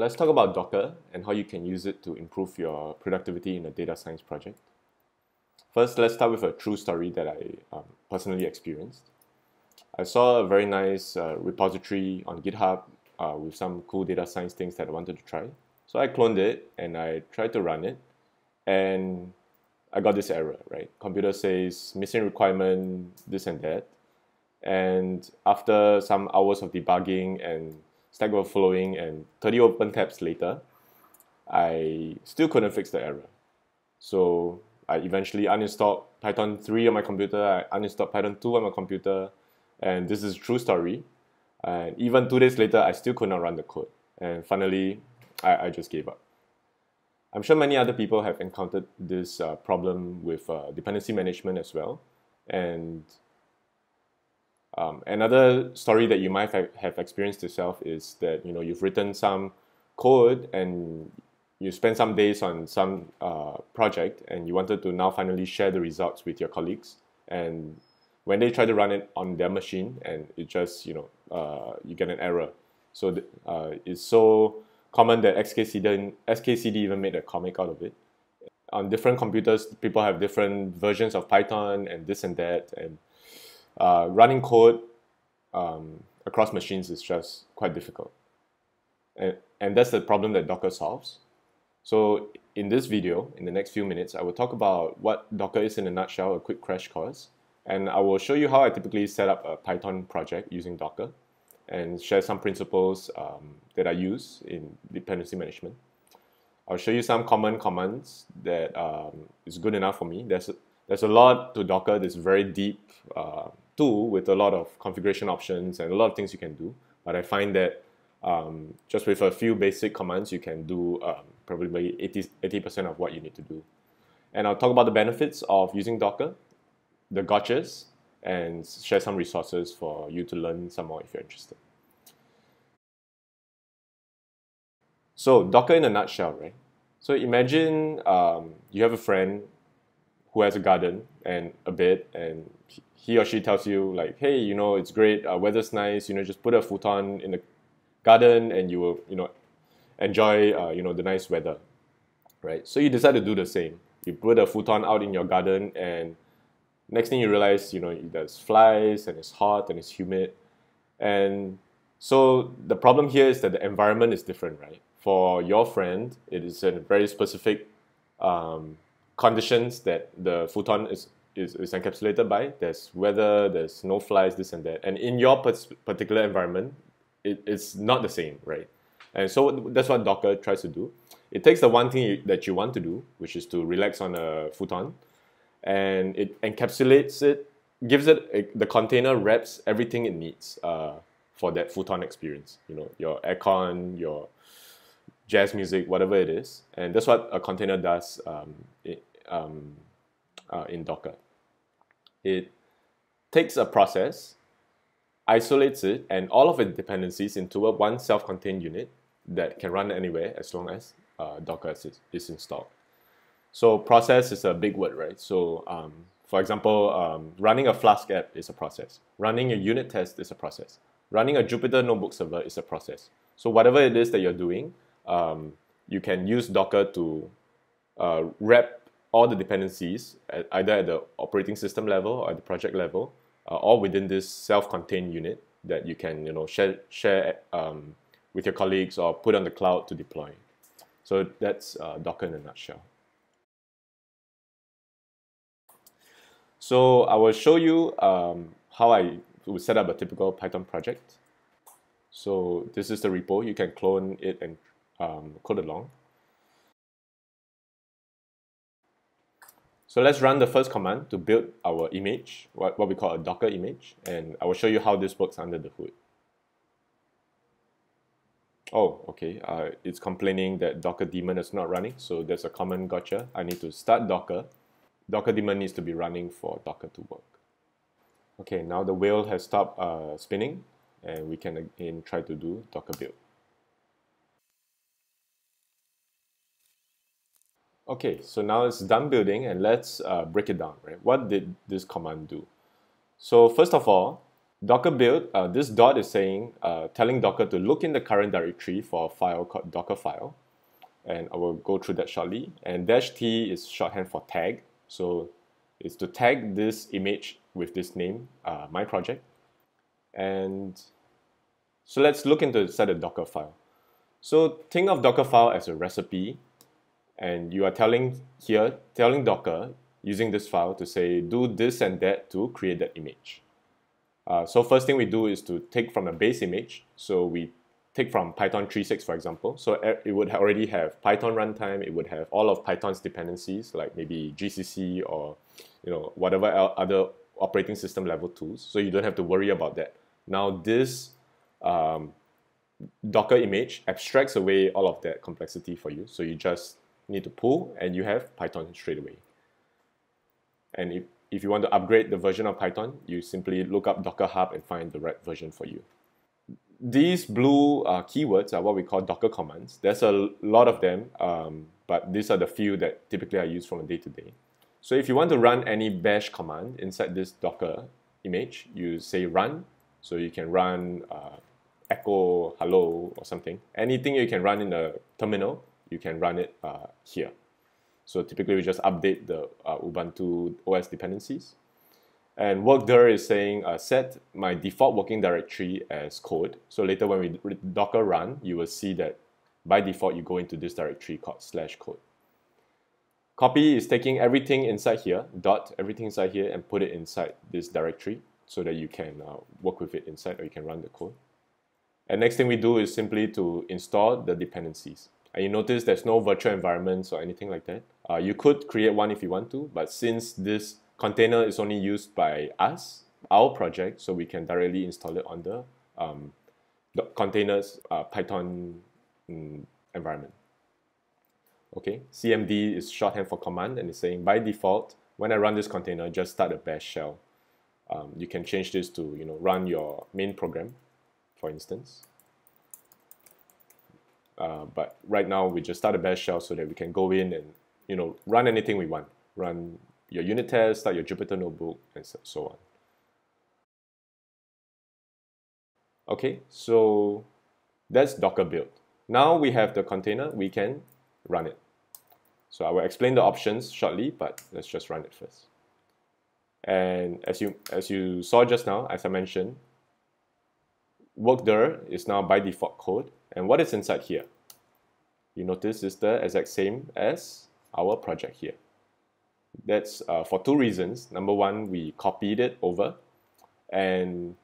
Let's talk about Docker and how you can use it to improve your productivity in a data science project. First, let's start with a true story that I personally experienced. I saw a very nice repository on GitHub with some cool data science things that I wanted to try. So I cloned it and I tried to run it, and I got this error, right? Computer says missing requirement, this and that. And after some hours of debugging and Stack Overflowing and 30 open tabs later, I still couldn't fix the error. So I eventually uninstalled Python 3 on my computer, I uninstalled Python 2 on my computer, and this is a true story. And even 2 days later, I still could not run the code. And finally, I just gave up. I'm sure many other people have encountered this problem with dependency management as well. And another story that you might have experienced yourself is that you've written some code and you spent some days on some project, and you wanted to now finally share the results with your colleagues. And when they try to run it on their machine, and it just you get an error. So it's so common that XKCD even made a comic out of it. On different computers, people have different versions of Python and this and that, and running code across machines is just quite difficult. And that's the problem that Docker solves. So in this video, in the next few minutes, I will talk about what Docker is in a nutshell, a quick crash course. And I will show you how I typically set up a Python project using Docker and share some principles that I use in dependency management. I'll show you some common commands that is good enough for me. There's a lot to Docker, this very deep tool with a lot of configuration options and a lot of things you can do. But I find that just with a few basic commands, you can do probably 80% of what you need to do. And I'll talk about the benefits of using Docker, the gotchas, and share some resources for you to learn some more if you're interested. So Docker in a nutshell, right? So imagine you have a friend who has a garden and a bed, and he or she tells you like, hey, it's great, weather's nice, just put a futon in the garden and you will, enjoy, the nice weather, right? So you decide to do the same. You put a futon out in your garden, and next thing you realize, there's flies and it's hot and it's humid. And so the problem here is that the environment is different, right? For your friend, it is a very specific conditions that the futon is encapsulated by. There's weather, there's no flies, this and that. And in your particular environment, it's not the same, right? And so that's what Docker tries to do. It takes the one thing that you want to do, which is to relax on a futon, and it encapsulates it, gives it, the container wraps everything it needs for that futon experience. Your aircon, your jazz music, whatever it is. And that's what a container does in Docker. It takes a process, isolates it and all of its dependencies into one self-contained unit that can run anywhere as long as Docker is installed. So process is a big word, right? So for example, running a Flask app is a process. Running a unit test is a process. Running a Jupyter Notebook server is a process. So whatever it is that you're doing, you can use Docker to wrap all the dependencies either at the operating system level or at the project level, or within this self-contained unit that you can share with your colleagues or put on the cloud to deploy. So that's Docker in a nutshell. So I will show you how I would set up a typical Python project. So this is the repo. You can clone it and code along. So let's run the first command to build our image, what we call a Docker image, and I will show you how this works under the hood. Oh, okay, it's complaining that Docker daemon is not running, so there's a common gotcha. I need to start Docker. Docker daemon needs to be running for Docker to work. Okay, now the wheel has stopped spinning, and we can again try to do Docker build. Okay, so now it's done building, and let's break it down, right? What did this command do? So first of all, Docker build, this dot is saying, telling Docker to look in the current directory for a file called Dockerfile. And I will go through that shortly. And dash T is shorthand for tag. So it's to tag this image with this name, my project. And so let's look into inside a Dockerfile. So think of Dockerfile as a recipe. And you are telling Docker using this file to say, do this and that to create that image. So first thing we do is to take from the base image. So we take from Python 3.6, for example. So it would already have Python runtime. It would have all of Python's dependencies, like maybe GCC or whatever other operating system level tools. So you don't have to worry about that. Now this Docker image abstracts away all of that complexity for you. So you just need to pull, and you have Python straight away. And if you want to upgrade the version of Python, you simply look up Docker Hub and find the right version for you. These blue keywords are what we call Docker commands. There's a lot of them, but these are the few that typically are used from a day-to-day. So if you want to run any bash command inside this Docker image, you say run. So you can run echo hello or something. Anything you can run in the terminal, you can run it here. So typically we just update the Ubuntu OS dependencies. And work dir is saying set my default working directory as code. So later when we Docker run, you will see that by default you go into this directory called /code. Copy is taking everything inside here, dot everything inside here, and put it inside this directory so that you can work with it inside, or you can run the code. And next thing we do is simply to install the dependencies. And you notice there's no virtual environments or anything like that. You could create one if you want to, but since this container is only used by us, our project, so we can directly install it on the container's Python environment. Okay, CMD is shorthand for command, and it's saying by default, when I run this container, just start a bash shell. You can change this to run your main program, for instance. But right now we just start a bash shell so that we can go in and run anything we want. Run your unit test, start your Jupyter Notebook, and so on. Okay, so that's Docker build. Now we have the container, we can run it. So I will explain the options shortly, but let's just run it first. And as you saw just now, as I mentioned, work dir is now by default code. And what is inside here? You notice it's the exact same as our project here. That's for two reasons. Number one, we copied it over. And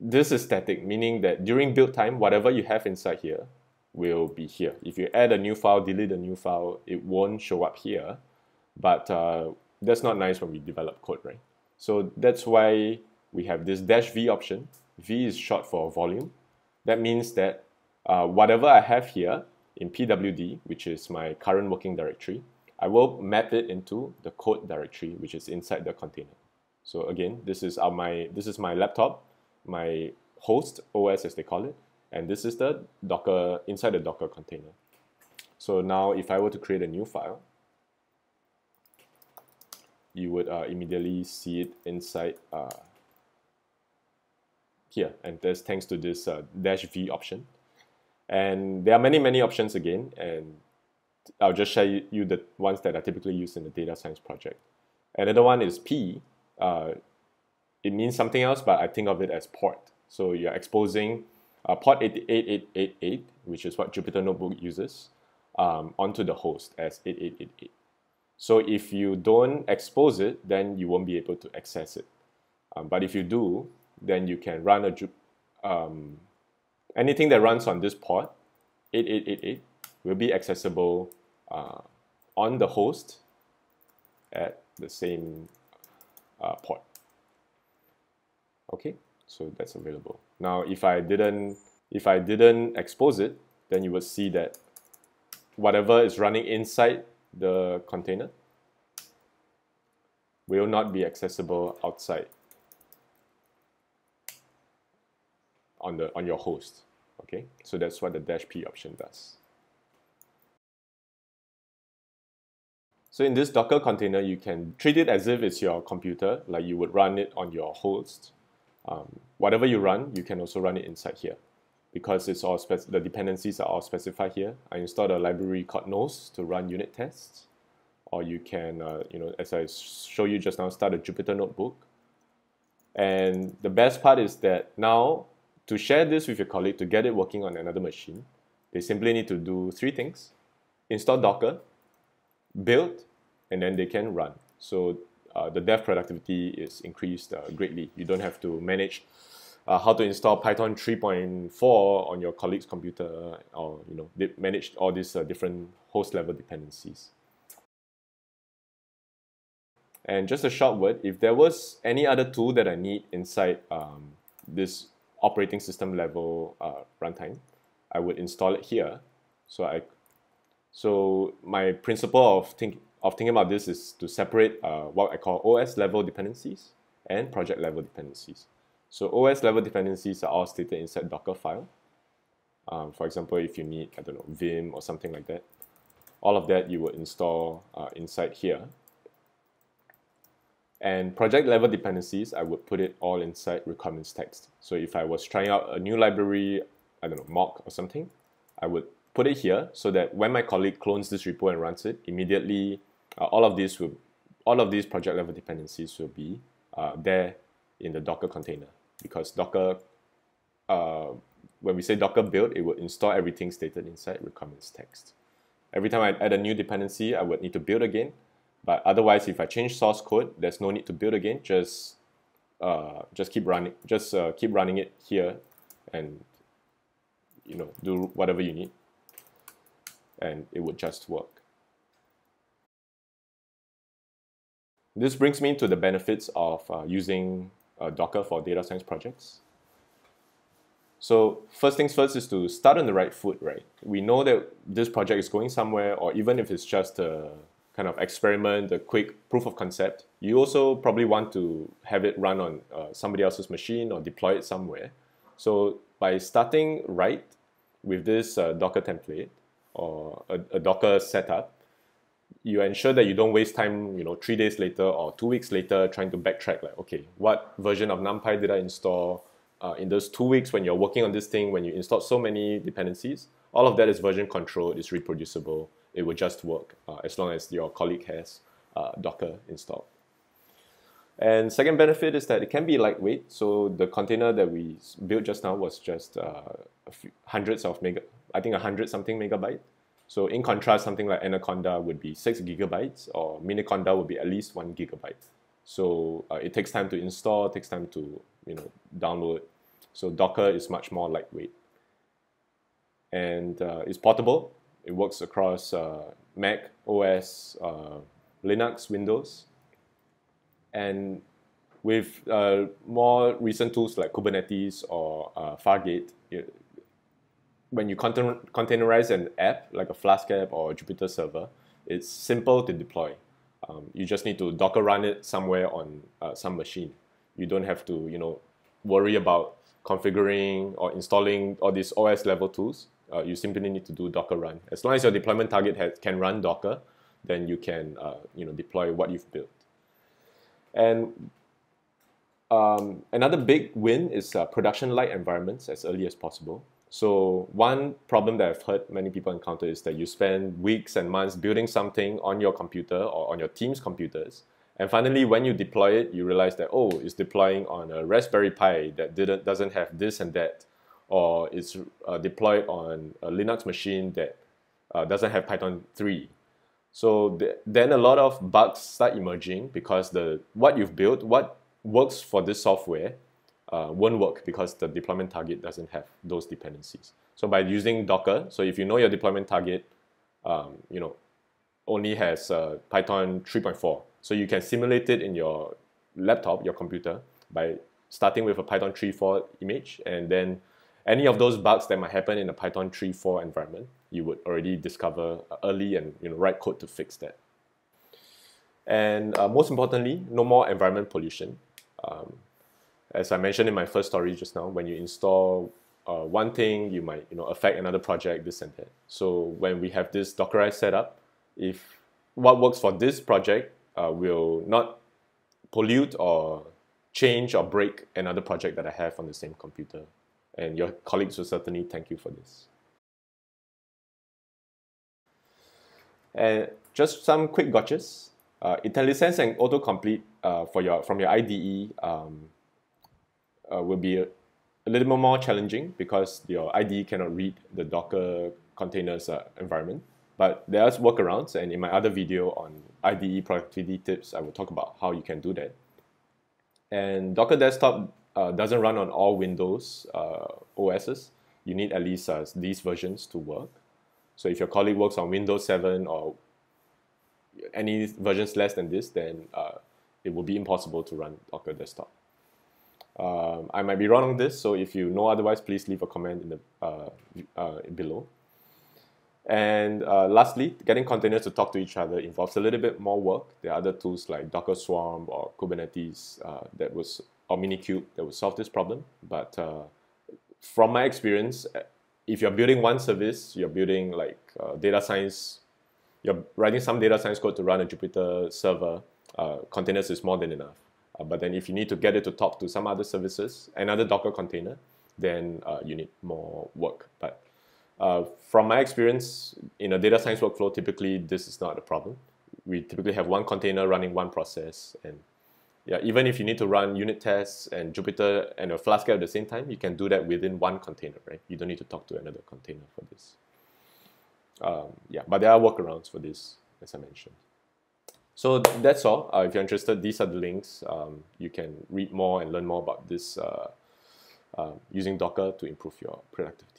this is static, meaning that during build time, whatever you have inside here will be here. If you add a new file, delete a new file, it won't show up here. But that's not nice when we develop code, right? So that's why we have this -v option. V is short for volume. That means that whatever I have here in pwd, which is my current working directory, I will map it into the code directory, which is inside the container. So again, this is my laptop, my host OS as they call it, and this is the Docker inside the Docker container. So now, if I were to create a new file, you would immediately see it inside here, and that's thanks to this -v option. And there are many options again, and I'll just share you the ones that are typically used in the data science project. Another one is P. It means something else, but I think of it as port. So you're exposing port 88888, which is what Jupyter Notebook uses, onto the host as 8888. So if you don't expose it, then you won't be able to access it. But if you do, then you can run a anything that runs on this port, 8888, will be accessible on the host at the same port. Okay, so that's available. Now, if I didn't expose it, then you will see that whatever is running inside the container will not be accessible outside on your host. Okay, so that's what the -p option does. So in this Docker container, you can treat it as if it's your computer, like you would run it on your host. Whatever you run, you can also run it inside here, because it's all the dependencies are all specified here. I installed a library called Nose to run unit tests, or you can, you know, as I show you just now, start a Jupyter Notebook. And the best part is that now, to share this with your colleague, to get it working on another machine, they simply need to do three things: install Docker, build, and then they can run. So the dev productivity is increased greatly. You don't have to manage how to install Python 3.4 on your colleague's computer, or you know, they manage all these different host level dependencies. And just a short word, if there was any other tool that I need inside this operating system level runtime, I would install it here. So my principle of thinking about this is to separate what I call OS level dependencies and project level dependencies. So OS level dependencies are all stated inside Dockerfile. For example, if you need, I don't know, Vim or something like that, all of that you would install inside here. And project level dependencies, I would put it all inside requirements text. So if I was trying out a new library, I don't know, mock or something, I would put it here so that when my colleague clones this repo and runs it, immediately all of these project level dependencies will be there in the Docker container. Because Docker, when we say Docker build, it will install everything stated inside requirements text. Every time I add a new dependency, I would need to build again. But otherwise, if I change source code, there's no need to build again. Just keep running. Just keep running it here, and you know, do whatever you need, and it would just work. This brings me to the benefits of using Docker for data science projects. So first things first is to start on the right foot, right? We know that this project is going somewhere, or even if it's just a kind of experiment, a quick proof of concept, you also probably want to have it run on somebody else's machine or deploy it somewhere. So by starting right with this Docker template or a Docker setup, you ensure that you don't waste time, you know, 3 days later or 2 weeks later trying to backtrack, like, okay, what version of NumPy did I install in those 2 weeks when you're working on this thing, when you installed so many dependencies? All of that is version controlled, it's reproducible, it will just work as long as your colleague has Docker installed. And second benefit is that it can be lightweight. So the container that we built just now was just I think 100-something megabyte. So in contrast, something like Anaconda would be 6 gigabytes, or Miniconda would be at least 1 gigabyte. So it takes time to install, takes time to, you know, download. So Docker is much more lightweight, and it's portable. It works across Mac OS, Linux, Windows, and with more recent tools like Kubernetes or Fargate, when you containerize an app like a Flask app or a Jupyter server, it's simple to deploy. You just need to Docker run it somewhere on some machine. You don't have to, you know, worry about configuring or installing all these OS level tools. You simply need to do Docker run. As long as your deployment target can run Docker, then you can you know, deploy what you've built. And another big win is production-like environments as early as possible. So one problem that I've heard many people encounter is that you spend weeks and months building something on your computer or on your team's computers, and finally when you deploy it, you realize that, oh, it's deploying on a Raspberry Pi that doesn't have this and that, or it's deployed on a Linux machine that doesn't have Python 3. So then a lot of bugs start emerging because what you've built, what works for this software, won't work because the deployment target doesn't have those dependencies. So by using Docker, so if you know your deployment target, you know, only has Python 3.4, so you can simulate it in your laptop, your computer, by starting with a Python 3.4 image, and then any of those bugs that might happen in a Python 3.4 environment, you would already discover early and, you know, write code to fix that. And most importantly, no more environment pollution. As I mentioned in my first story just now, when you install one thing, you might, you know, affect another project, this and that. So when we have this Dockerized setup, if what works for this project will not pollute or change or break another project that I have on the same computer. And your colleagues will certainly thank you for this. And just some quick gotchas. IntelliSense and autocomplete from your IDE will be a little bit more challenging because your IDE cannot read the Docker containers environment. But there are workarounds, and in my other video on IDE productivity tips, I will talk about how you can do that. And Docker Desktop doesn't run on all Windows OSs. You need at least these versions to work. So if your colleague works on Windows 7 or any versions less than this, then it will be impossible to run Docker Desktop. I might be wrong on this, so if you know otherwise, please leave a comment in the below. And lastly, getting containers to talk to each other involves a little bit more work. There are other tools like Docker Swarm or Kubernetes or Minikube that would solve this problem. But from my experience, if you're building one service, you're building like data science, you're writing some data science code to run a Jupyter server, containers is more than enough. But then if you need to get it to talk to some other services, another Docker container, then you need more work. But from my experience, in a data science workflow, typically this is not a problem. We typically have one container running one process. And yeah, even if you need to run unit tests and Jupyter and a Flask at the same time, you can do that within one container, right? You don't need to talk to another container for this. Yeah, but there are workarounds for this, as I mentioned. So that's all. If you're interested, these are the links. You can read more and learn more about this using Docker to improve your productivity.